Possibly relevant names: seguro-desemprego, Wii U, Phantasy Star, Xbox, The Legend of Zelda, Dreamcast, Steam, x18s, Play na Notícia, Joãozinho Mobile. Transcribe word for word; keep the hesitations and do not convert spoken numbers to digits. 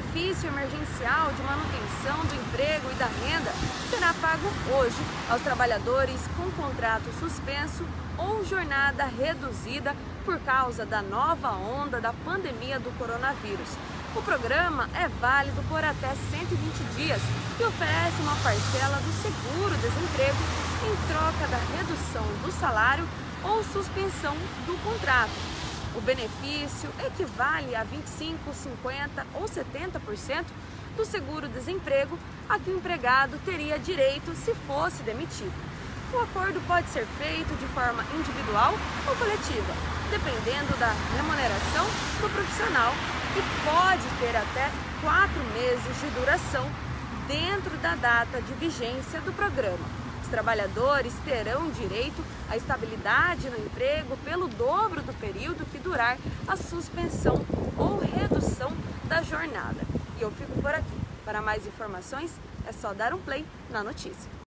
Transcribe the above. benefício emergencial de manutenção do emprego e da renda será pago hoje aos trabalhadores com contrato suspenso ou jornada reduzida por causa da nova onda da pandemia do coronavírus. O programa é válido por até cento e vinte dias e oferece uma parcela do seguro-desemprego em troca da redução do salário ou suspensão do contrato. O benefício equivale a vinte e cinco, cinquenta ou setenta por cento do seguro-desemprego a que o empregado teria direito se fosse demitido. O acordo pode ser feito de forma individual ou coletiva, dependendo da remuneração do profissional, e pode ter até quatro meses de duração dentro da data de vigência do programa. Os trabalhadores terão direito à estabilidade no emprego pelo dobro do período que durar a suspensão ou redução da jornada. E eu fico por aqui. Para mais informações, é só dar um play na notícia.